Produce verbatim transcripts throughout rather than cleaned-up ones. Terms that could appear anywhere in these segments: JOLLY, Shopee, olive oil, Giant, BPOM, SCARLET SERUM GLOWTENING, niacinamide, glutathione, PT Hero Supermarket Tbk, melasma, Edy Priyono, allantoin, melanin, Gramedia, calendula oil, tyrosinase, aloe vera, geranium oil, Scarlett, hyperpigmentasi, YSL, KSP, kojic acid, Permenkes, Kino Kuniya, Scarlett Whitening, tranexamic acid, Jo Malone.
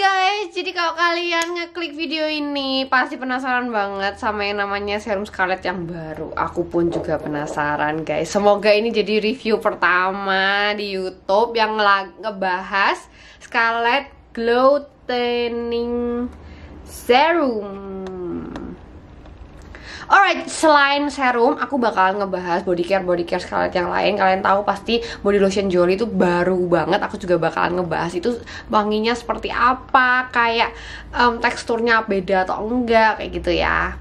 guys, jadi kalau kalian ngeklik video ini pasti penasaran banget sama yang namanya serum Scarlett yang baru. Aku pun juga penasaran guys. Semoga ini jadi review pertama di YouTube yang ngebahas Scarlett Glow Tanning Serum. Alright, selain serum, aku bakal ngebahas body care body care Scarlett yang lain. Kalian tahu pasti body lotion Jolie itu baru banget. Aku juga bakalan ngebahas itu wanginya seperti apa, kayak um, teksturnya beda atau enggak, kayak gitu ya.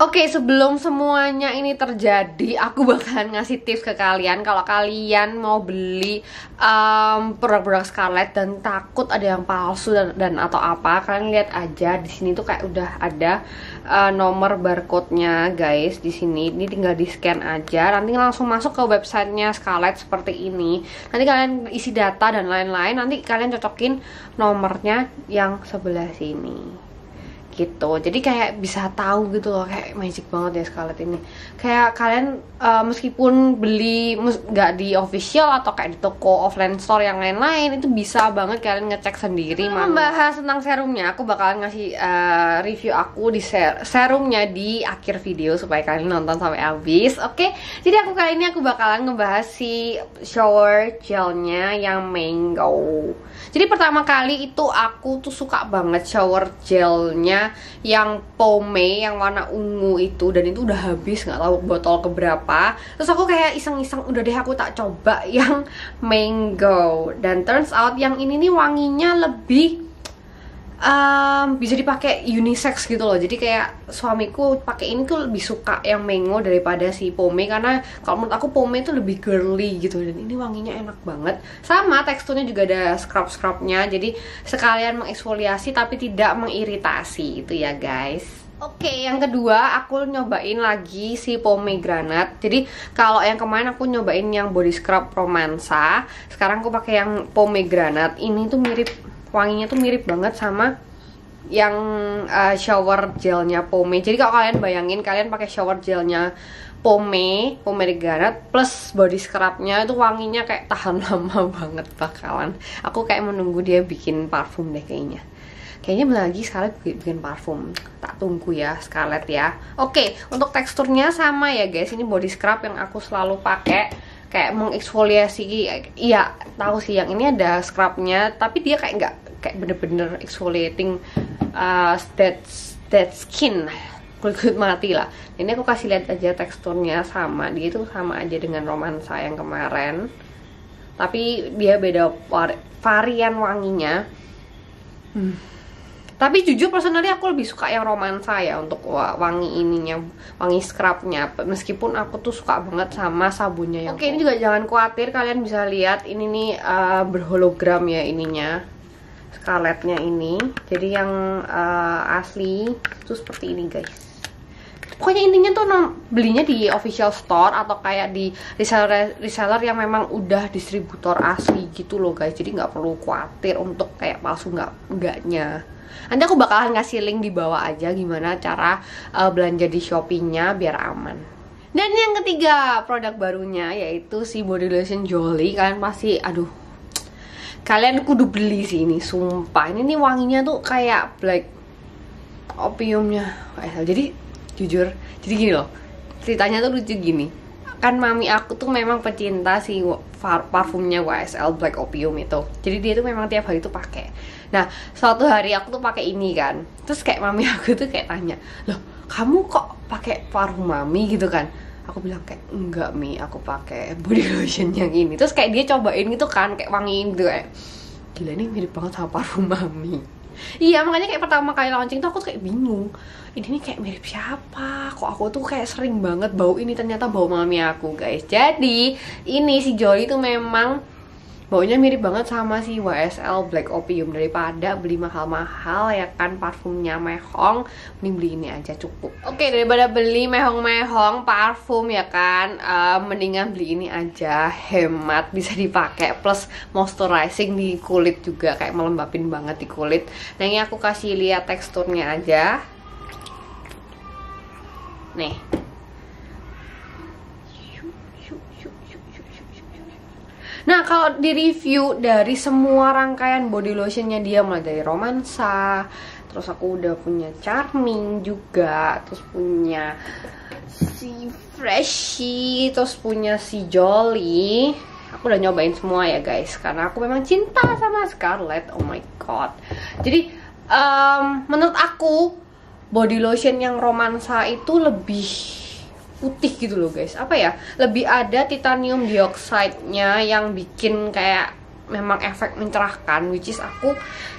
Oke, okay, sebelum semuanya ini terjadi, aku bakalan ngasih tips ke kalian kalau kalian mau beli um, produk-produk Scarlett dan takut ada yang palsu dan, dan atau apa, kalian lihat aja di sini tuh kayak udah ada uh, nomor barcode-nya guys di sini. Ini tinggal di scan aja, nanti langsung masuk ke websitenya Scarlett seperti ini. Nanti kalian isi data dan lain-lain, nanti kalian cocokin nomornya yang sebelah sini. Gitu, jadi kayak bisa tahu gitu loh, kayak magic banget ya Scarlett ini. Kayak kalian uh, meskipun beli nggak di official atau kayak di toko offline store yang lain-lain, itu bisa banget kalian ngecek sendiri. Mau bahas tentang serumnya, aku bakalan ngasih uh, review aku di ser serumnya di akhir video supaya kalian nonton sampai habis. Oke, okay? Jadi aku kali ini aku bakalan ngebahas si shower gelnya yang mango. Jadi pertama kali itu aku tuh suka banget shower gelnya yang pomade yang warna ungu itu, dan itu udah habis nggak tahu botol keberapa. Terus aku kayak iseng-iseng udah deh aku tak coba yang mango, dan turns out yang ini nih wanginya lebih um, bisa dipakai unisex gitu loh. Jadi kayak suamiku pakai ini tuh lebih suka yang mango daripada si pomade, karena kalau menurut aku pomade itu lebih girly gitu, dan ini wanginya enak banget. Sama teksturnya juga ada scrub-scrubnya, jadi sekalian mengeksfoliasi tapi tidak mengiritasi itu ya guys. Oke, okay, yang kedua aku nyobain lagi si pomegranate. Jadi kalau yang kemarin aku nyobain yang body scrub romansa, sekarang aku pakai yang pomegranate. Ini tuh mirip, wanginya tuh mirip banget sama yang uh, shower gelnya pomade. Jadi kalau kalian bayangin kalian pakai shower gelnya pomade, pomegranate plus body scrubnya, itu wanginya kayak tahan lama banget bakalan. Aku kayak menunggu dia bikin parfum deh kayaknya. Kayaknya bentar lagi Scarlett bikin parfum. Tak tunggu ya Scarlett ya. Oke, untuk teksturnya sama ya guys. Ini body scrub yang aku selalu pakai, kayak mengeksfoliasi. Iya, tahu sih yang ini ada scrubnya, tapi dia kayak nggak kayak bener-bener exfoliating uh, dead dead skin, kulit mati lah. Ini aku kasih lihat aja teksturnya sama. Dia itu sama aja dengan romansa yang kemarin, tapi dia beda varian wanginya. Hmm. Tapi jujur personally aku lebih suka yang romansa ya untuk wangi ininya, wangi scrubnya, meskipun aku tuh suka banget sama sabunnya yang oke, ini juga jangan khawatir, kalian bisa lihat ini nih uh, berhologram ya ininya, Scarlettnya ini. Jadi yang uh, asli tuh seperti ini guys. Pokoknya intinya tuh belinya di official store atau kayak di reseller reseller yang memang udah distributor asli gitu loh guys. Jadi nggak perlu khawatir untuk kayak palsu nggak enggaknya. Nanti aku bakalan ngasih link di bawah aja gimana cara uh, belanja di Shopee-nya biar aman. Dan yang ketiga produk barunya yaitu si body lotion Jolie. Kalian pasti aduh, kalian kudu beli sih ini, sumpah. Ini nih wanginya tuh kayak black opiumnya Y S L. Jadi jujur, jadi gini loh, ceritanya tuh lucu gini. Kan mami aku tuh memang pecinta si parfumnya Y S L Black Opium itu. Jadi dia tuh memang tiap hari tuh pakai. Nah, suatu hari aku tuh pakai ini kan. Terus kayak mami aku tuh kayak tanya, "Loh, kamu kok pakai parfum mami gitu kan?" Aku bilang kayak, "Enggak, Mi, aku pakai body lotion yang ini." Terus kayak dia cobain gitu kan, kayak wangiin gitu kayak, "Gila, ini mirip banget sama parfum mami." Iya, makanya kayak pertama kali launching tuh aku tuh kayak bingung, ini nih kayak mirip siapa? Kok aku tuh kayak sering banget bau ini, ternyata bau mami aku guys. Jadi ini si Jolie tuh memang baunya mirip banget sama si Y S L Black Opium. Daripada beli mahal-mahal ya kan parfumnya mehong, mending beli ini aja cukup. Oke, daripada beli mehong-mehong parfum ya kan, uh, mendingan beli ini aja, hemat, bisa dipakai plus moisturizing di kulit juga, kayak melembapin banget di kulit. Nah, ini aku kasih lihat teksturnya aja. Nih. Nah, kalau di review dari semua rangkaian body lotionnya dia, mulai dari romansa, terus aku udah punya charming juga, terus punya si freshy, terus punya si jolly. Aku udah nyobain semua ya guys, karena aku memang cinta sama Scarlett. Oh my god. Jadi um, menurut aku body lotion yang romansa itu lebih putih gitu loh guys. Apa ya? Lebih ada titanium dioxide-nya yang bikin kayak memang efek mencerahkan, which is aku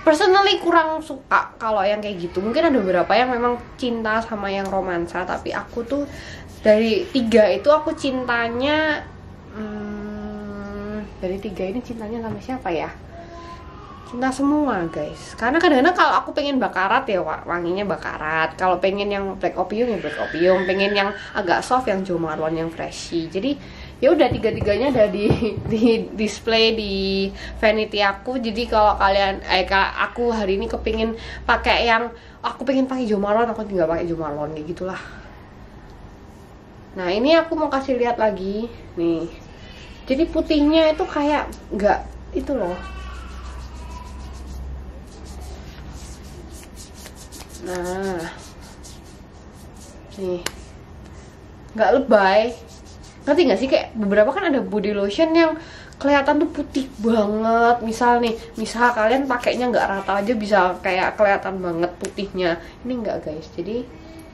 personally kurang suka kalau yang kayak gitu. Mungkin ada beberapa yang memang cinta sama yang romansa, tapi aku tuh dari tiga itu aku cintanya hmm, dari tiga ini cintanya sama siapa ya? Cinta semua guys, karena kadang-kadang kalau aku pengen bakarat ya wanginya bakarat, kalau pengen yang black opium ya black opium, pengen yang agak soft yang Jo Malone, yang freshy. Jadi ya udah, tiga-tiganya ada di, di display di vanity aku. Jadi kalau kalian eh aku hari ini kepingin pakai yang aku pengen pakai Jo Malone, aku tinggal pakai Jo Malone kayak gitulah. Nah ini aku mau kasih lihat lagi nih, jadi putihnya itu kayak nggak itu loh. Nah, nih, nggak lebay, ngerti nggak sih? Kayak beberapa kan ada body lotion yang kelihatan tuh putih banget. Misal nih, misal kalian pakainya nggak rata aja bisa kayak kelihatan banget putihnya. Ini nggak guys, jadi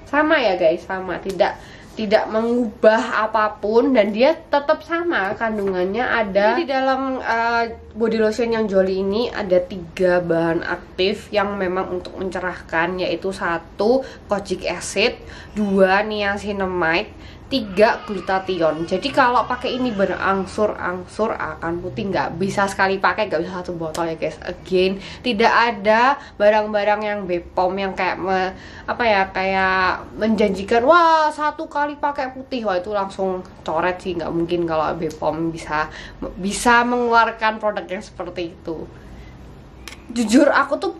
sama ya guys, sama, tidak tidak mengubah apapun dan dia tetap sama kandungannya. Ada jadi di dalam uh, body lotion yang Jolly ini ada tiga bahan aktif yang memang untuk mencerahkan, yaitu satu kojic acid, dua niacinamide, tiga glutathione. Jadi kalau pakai ini berangsur-angsur akan putih, nggak bisa sekali pakai, nggak bisa satu botol ya guys. Again, tidak ada barang-barang yang B P O M yang kayak me, apa ya kayak menjanjikan wah satu kali pakai putih, wah itu langsung coret sih, nggak mungkin kalau B P O M bisa bisa mengeluarkan produk yang seperti itu. Jujur aku tuh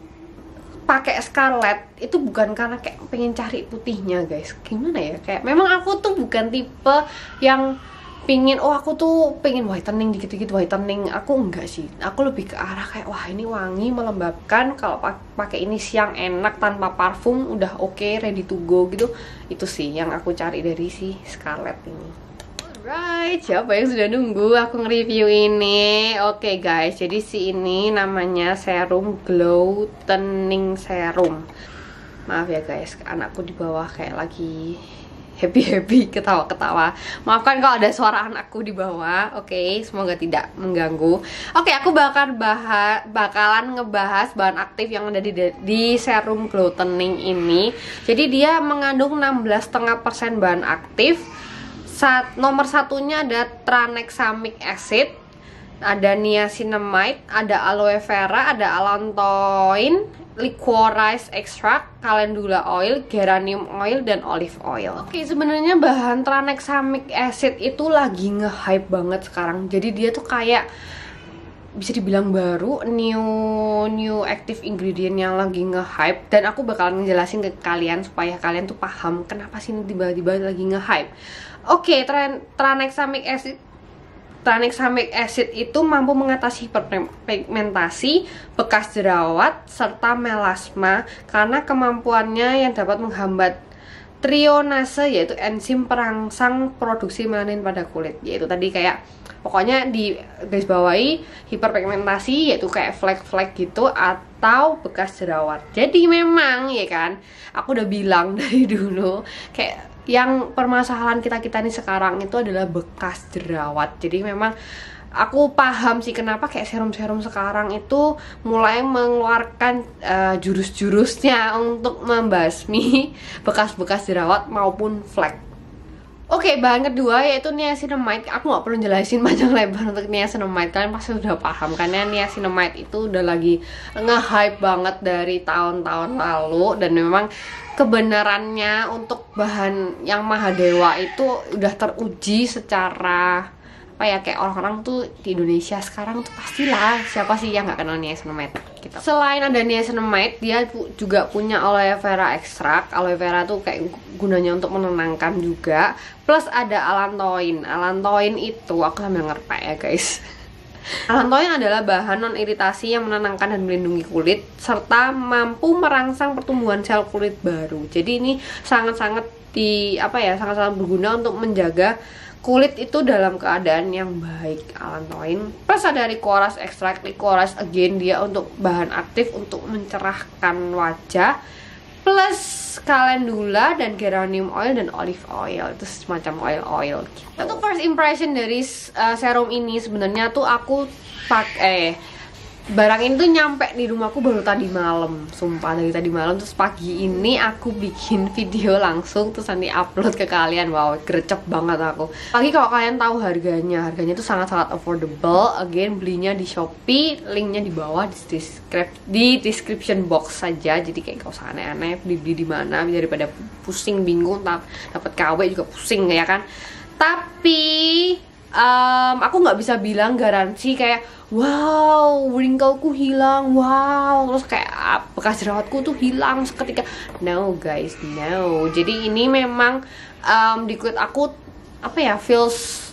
pakai Scarlett itu bukan karena kayak pengen cari putihnya guys, gimana ya, kayak memang aku tuh bukan tipe yang pingin oh aku tuh pengen whitening dikit-dikit whitening, aku enggak sih. Aku lebih ke arah kayak wah ini wangi, melembabkan, kalau pakai ini siang enak tanpa parfum udah oke, okay, ready to go gitu. Itu sih yang aku cari dari si Scarlett ini. Right, siapa yang sudah nunggu aku nge-review ini? Oke okay guys, jadi si ini namanya serum glow toning serum. Maaf ya guys, anakku di bawah kayak lagi happy-happy, ketawa-ketawa. Maafkan kalau ada suara anakku di bawah. Oke, okay, semoga tidak mengganggu. Oke, okay, aku bakal bahas, bakalan ngebahas bahan aktif yang ada di, di serum glow toning ini. Jadi dia mengandung enam belas koma lima persen bahan aktif. Saat nomor satunya ada tranexamic acid, ada niacinamide, ada aloe vera, ada allantoin, liquorice extract, calendula oil, geranium oil, dan olive oil. Oke, sebenarnya bahan tranexamic acid itu lagi nge-hype banget sekarang. Jadi dia tuh kayak bisa dibilang baru, new new active ingredient yang lagi nge-hype, dan aku bakalan ngejelasin ke kalian supaya kalian tuh paham kenapa sih ini tiba-tiba lagi nge-hype. Oke, okay, tran tranexamic acid tranexamic acid itu mampu mengatasi hyperpigmentasi, bekas jerawat, serta melasma karena kemampuannya yang dapat menghambat tyrosinase, yaitu enzim perangsang produksi melanin pada kulit. Yaitu tadi kayak pokoknya di garis bawahi hiperpigmentasi, yaitu kayak flek-flek gitu atau bekas jerawat. Jadi memang ya kan, aku udah bilang dari dulu kayak yang permasalahan kita-kita nih sekarang itu adalah bekas jerawat. Jadi memang aku paham sih kenapa kayak serum-serum sekarang itu mulai mengeluarkan uh, jurus-jurusnya untuk membasmi bekas-bekas jerawat maupun flek. Oke, okay, bahan kedua yaitu niacinamide. Aku nggak perlu jelasin panjang lebar untuk niacinamide, kalian pasti udah paham karena niacinamide itu udah lagi nge-hype banget dari tahun-tahun lalu, dan memang kebenarannya untuk bahan yang mahadewa itu udah teruji secara apa ya, kayak orang-orang tuh di Indonesia sekarang tuh pastilah, siapa sih yang nggak kenal niacinamide gitu. Selain ada niacinamide, dia juga punya aloe vera ekstrak. Aloe vera tuh kayak gunanya untuk menenangkan juga, plus ada allantoin. Allantoin itu aku sambil ngerpek ya guys Allantoin adalah bahan non-iritasi yang menenangkan dan melindungi kulit, serta mampu merangsang pertumbuhan sel kulit baru. Jadi ini sangat-sangat di apa ya, sangat-sangat berguna untuk menjaga kulit itu dalam keadaan yang baik, allantoin. Plus ada liquorice extract. Liquorice again dia untuk bahan aktif untuk mencerahkan wajah. Plus calendula dan geranium oil dan olive oil, itu semacam oil-oil gitu. Untuk first impression dari uh, serum ini sebenarnya tuh aku pakai eh, barang ini tuh nyampe di rumahku baru tadi malam. Sumpah dari tadi malam, terus pagi ini aku bikin video langsung terus nanti upload ke kalian. Wow, gercep banget aku. Lagi kalau kalian tahu harganya, harganya tuh sangat-sangat affordable. Again belinya di Shopee, linknya di bawah di, di description box saja. Jadi kayak gak usah aneh-aneh beli-beli di mana, daripada pusing bingung dapat K W juga pusing ya kan. Tapi Um, aku nggak bisa bilang garansi kayak wow wrinkleku hilang, wow terus kayak ah, bekas jerawatku tuh hilang seketika. No guys, no. Jadi ini memang um, di kulit aku apa ya, feels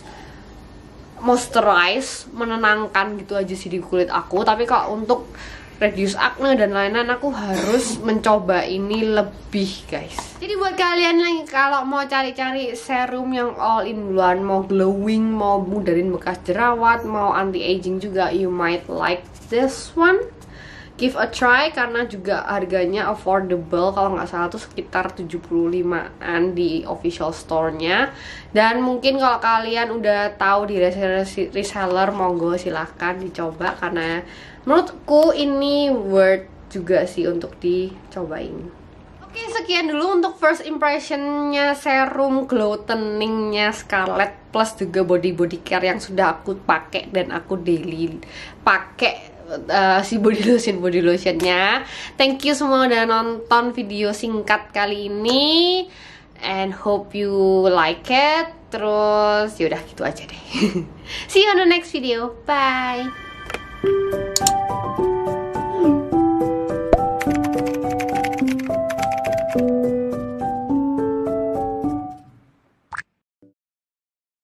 moisturize, menenangkan gitu aja sih di kulit aku. Tapi kalau untuk reduce acne dan lain-lain aku harus mencoba ini lebih guys. Jadi buat kalian yang kalau mau cari-cari serum yang all in one, mau glowing, mau mudarin bekas jerawat, mau anti-aging juga, you might like this one. Give a try karena juga harganya affordable, kalau nggak salah tuh sekitar tujuh puluh limaan di official store-nya. Dan mungkin kalau kalian udah tahu di reseller, monggo silahkan dicoba karena menurutku ini worth juga sih untuk dicobain. Oke, sekian dulu untuk first impression-nya serum glow toning-nya Scarlett plus juga body body care yang sudah aku pakai dan aku daily pakai. Uh, si body lotion body lotionnya. Thank you semua udah nonton video singkat kali ini, and hope you like it. Terus yaudah gitu aja deh. See you on the next video. Bye.